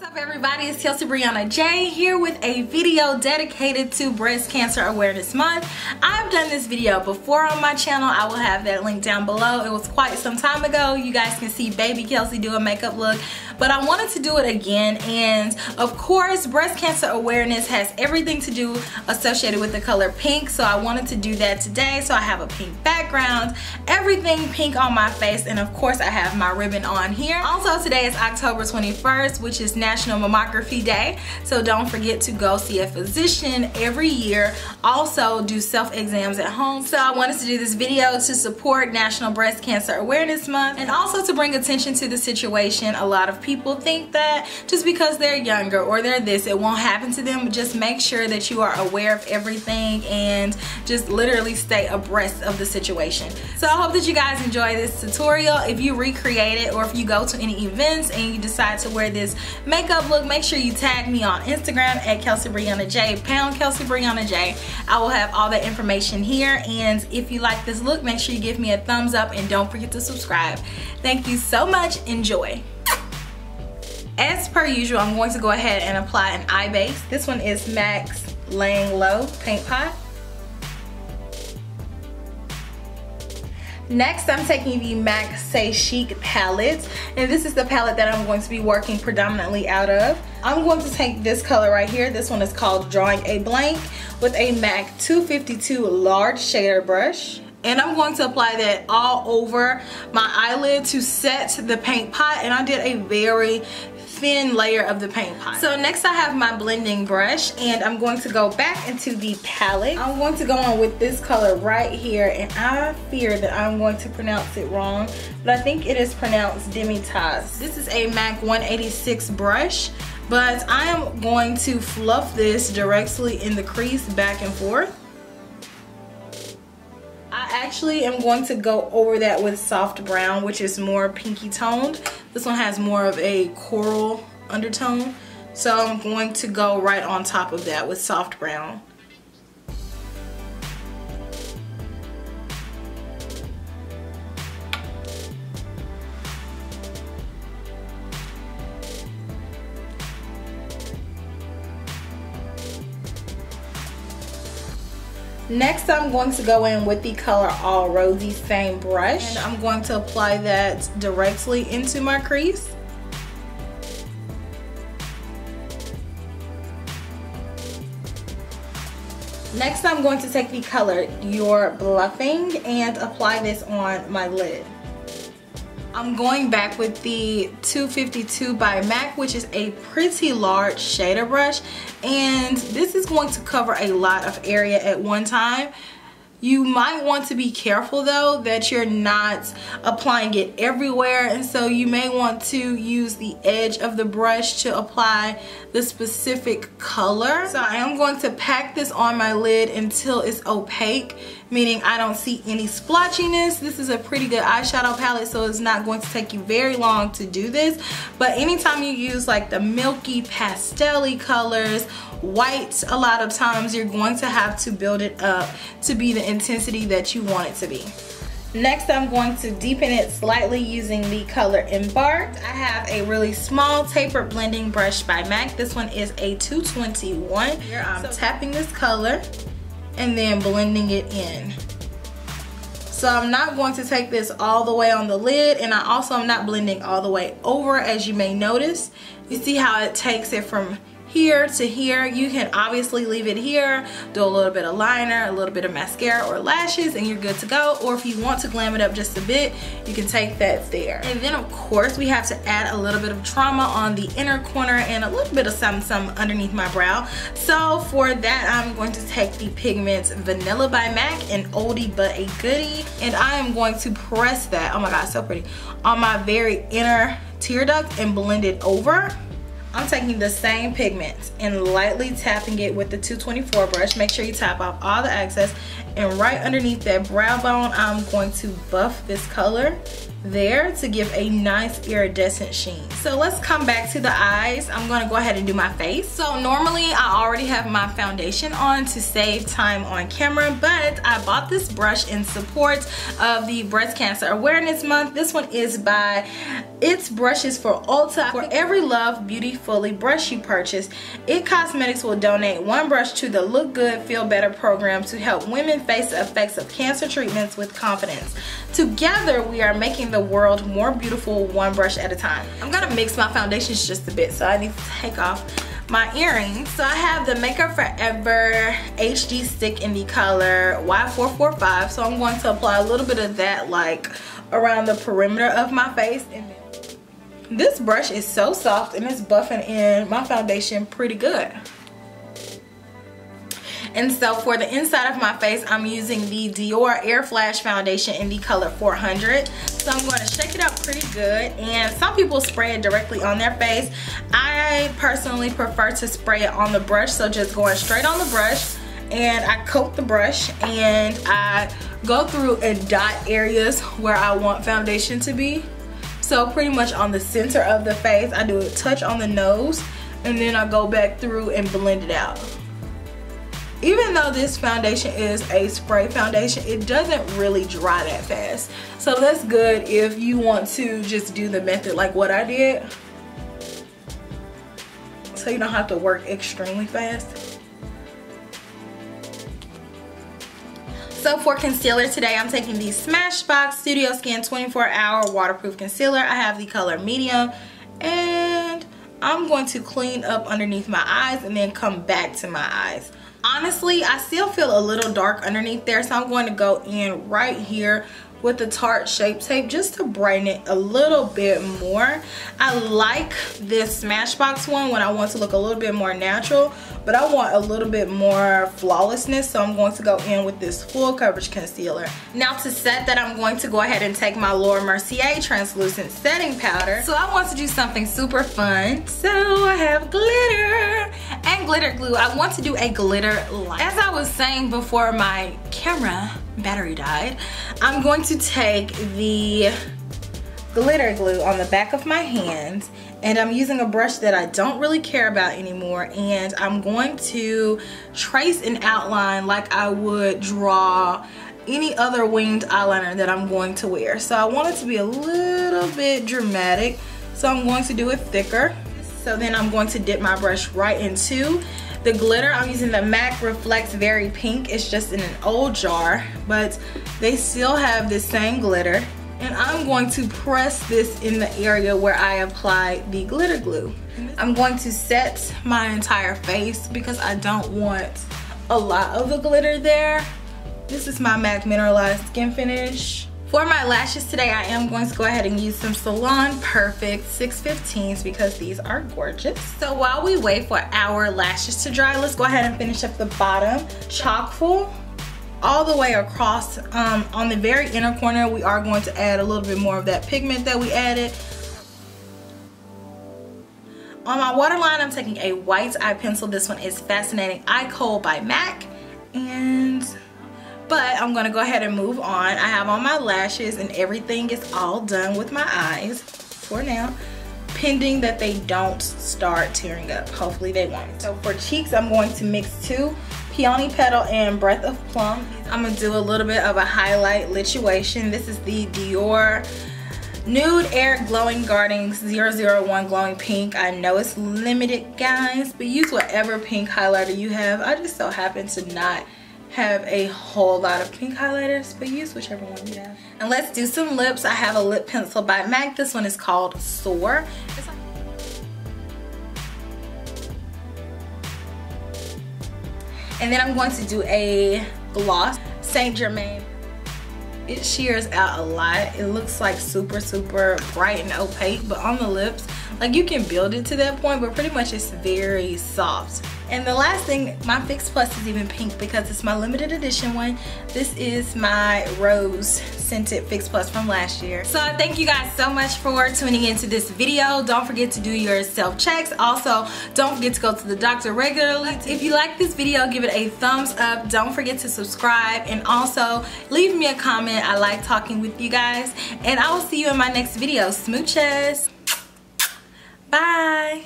What's up, everybody? It's Kelsee Briana Jai here with a video dedicated to Breast Cancer Awareness Month. I've done this video before on my channel. I will have that link down below. It was quite some time ago. You guys can see baby Kelsee do a makeup look, but I wanted to do it again. And of course, breast cancer awareness has everything to do associated with the color pink, so I wanted to do that today. So I have a pink background, everything pink on my face, and of course I have my ribbon on here. Also, today is October 21st, which is National Mammography Day, so don't forget to go see a physician every year. Also do self exams at home. So I wanted to do this video to support National Breast Cancer Awareness Month, and also to bring attention to the situation. A lot of people think that just because they're younger or they're this, it won't happen to them. Just make sure that you are aware of everything and just literally stay abreast of the situation. So I hope that you guys enjoy this tutorial. If you recreate it or if you go to any events and you decide to wear this makeup look, make sure you tag me on Instagram at Kelsee Briana Jai, pound Kelsee Briana Jai. I will have all that information here, and if you like this look, make sure you give me a thumbs up and don't forget to subscribe. Thank you so much. Enjoy. As per usual, I'm going to go ahead and apply an eye base. This one is MAC's Laying Low Paint Pot. Next, I'm taking the MAC Say Chic palette, and this is the palette that I'm going to be working predominantly out of. I'm going to take this color right here. This one is called Drawing a Blank with a MAC 252 large shader brush. And I'm going to apply that all over my eyelid to set the paint pot, and I did a very thin layer of the paint pot. So next I have my blending brush, and I'm going to go back into the palette. I'm going to go on with this color right here, and I fear that I'm going to pronounce it wrong, but I think it is pronounced Demi Taz. This is a MAC 186 brush, but I am going to fluff this directly in the crease back and forth. I actually am going to go over that with Soft Brown, which is more pinky toned. This one has more of a coral undertone, so I'm going to go right on top of that with Soft Brown. Next, I'm going to go in with the color All Rosy, same brush, and I'm going to apply that directly into my crease. Next, I'm going to take the color You're Bluffing and apply this on my lid. I'm going back with the 252 by MAC, which is a pretty large shader brush, and this is going to cover a lot of area at one time. You might want to be careful though that you're not applying it everywhere, and so you may want to use the edge of the brush to apply the specific color. So I am going to pack this on my lid until it's opaque, meaning I don't see any splotchiness. This is a pretty good eyeshadow palette, so it's not going to take you very long to do this, but anytime you use like the milky pastel-y colors, whites, a lot of times you're going to have to build it up to be the intensity that you want it to be. Next, I'm going to deepen it slightly using the color Embarked. I have a really small tapered blending brush by MAC. This one is a 221. Here I'm tapping this color and then blending it in. So I'm not going to take this all the way on the lid, and I also am not blending all the way over, as you may notice. You see how it takes it from here to here. You can obviously leave it here, do a little bit of liner, a little bit of mascara or lashes, and you're good to go. Or if you want to glam it up just a bit, you can take that there. And then of course we have to add a little bit of trauma on the inner corner and a little bit of something underneath my brow. So for that, I'm going to take the pigments Vanilla by MAC, an oldie but a goodie, and I am going to press that, oh my god, so pretty, on my very inner tear duct and blend it over. I'm taking the same pigment and lightly tapping it with the 224 brush. Make sure you tap off all the excess, and right underneath that brow bone I'm going to buff this color there to give a nice iridescent sheen. So let's come back to the eyes. I'm gonna go ahead and do my face. So normally I already have my foundation on to save time on camera, but I bought this brush in support of the Breast Cancer Awareness Month. This one is by It's Brushes for Ulta. For every Love Beauty Fully brush you purchase, It Cosmetics will donate one brush to the Look Good Feel Better program to help women face the effects of cancer treatments with confidence. Together we are making the world more beautiful, one brush at a time. I'm gonna mix my foundations just a bit, so I need to take off my earrings. So I have the Make Up Forever HD stick in the color Y445, so I'm going to apply a little bit of that like around the perimeter of my face. And then this brush is so soft and it's buffing in my foundation pretty good. And so for the inside of my face, I'm using the Dior Air Flash foundation in the color 400. So I'm going to shake it up pretty good. And some people spray it directly on their face. I personally prefer to spray it on the brush. So just going straight on the brush. And I coat the brush and I go through and dot areas where I want foundation to be. So pretty much on the center of the face, I do a touch on the nose. And then I go back through and blend it out. Even though this foundation is a spray foundation, it doesn't really dry that fast. So that's good if you want to just do the method like what I did, so you don't have to work extremely fast. So for concealer today, I'm taking the Smashbox Studio Skin 24-Hour Waterproof Concealer. I have the color medium, and I'm going to clean up underneath my eyes and then come back to my eyes. Honestly, I still feel a little dark underneath there, so I'm going to go in right here with the Tarte Shape Tape just to brighten it a little bit more. I like this Smashbox one when I want to look a little bit more natural, but I want a little bit more flawlessness, so I'm going to go in with this full coverage concealer. Now to set that, I'm going to go ahead and take my Laura Mercier translucent setting powder. So I want to do something super fun, so I have glitter and glitter glue. I want to do a glitter line. As I was saying before my camera battery died, I'm going to take the glitter glue on the back of my hand, and I'm using a brush that I don't really care about anymore, and I'm going to trace an outline like I would draw any other winged eyeliner that I'm going to wear. So I want it to be a little bit dramatic, so I'm going to do it thicker. So then I'm going to dip my brush right into the glitter. I'm using the MAC Reflects Very Pink. It's just in an old jar, but they still have the same glitter. And I'm going to press this in the area where I applied the glitter glue. I'm going to set my entire face because I don't want a lot of the glitter there. This is my MAC Mineralized Skin Finish. For my lashes today, I am going to go ahead and use some Salon Perfect 615s because these are gorgeous. So while we wait for our lashes to dry, let's go ahead and finish up the bottom. Chock full all the way across. On the very inner corner, we are going to add a little bit more of that pigment that we added. On my waterline, I'm taking a white eye pencil. This one is Fascinating Eye Coal by MAC. But I'm gonna go ahead and move on. I have on my lashes and everything is all done with my eyes for now, pending that they don't start tearing up. Hopefully they won't. So for cheeks, I'm going to mix two, Peony Petal and Breath of Plum. I'm gonna do a little bit of a highlight lituation. This is the Dior Nude Air Glowing Gardens 001 Glowing Pink. I know it's limited, guys, but use whatever pink highlighter you have. I just so happen to not have a whole lot of pink highlighters, but use whichever one you have. And let's do some lips. I have a lip pencil by MAC. This one is called Soar. And then I'm going to do a gloss, Saint Germain. It shears out a lot. It looks like super, super bright and opaque, but on the lips, like you can build it to that point, but pretty much it's very soft. And the last thing, my Fix Plus is even pink because it's my limited edition one. This is my rose scented Fix Plus from last year. So I thank you guys so much for tuning into this video. Don't forget to do your self checks. Also, don't forget to go to the doctor regularly. If you like this video, give it a thumbs up. Don't forget to subscribe, and also leave me a comment. I like talking with you guys, and I will see you in my next video. Smooches. Bye.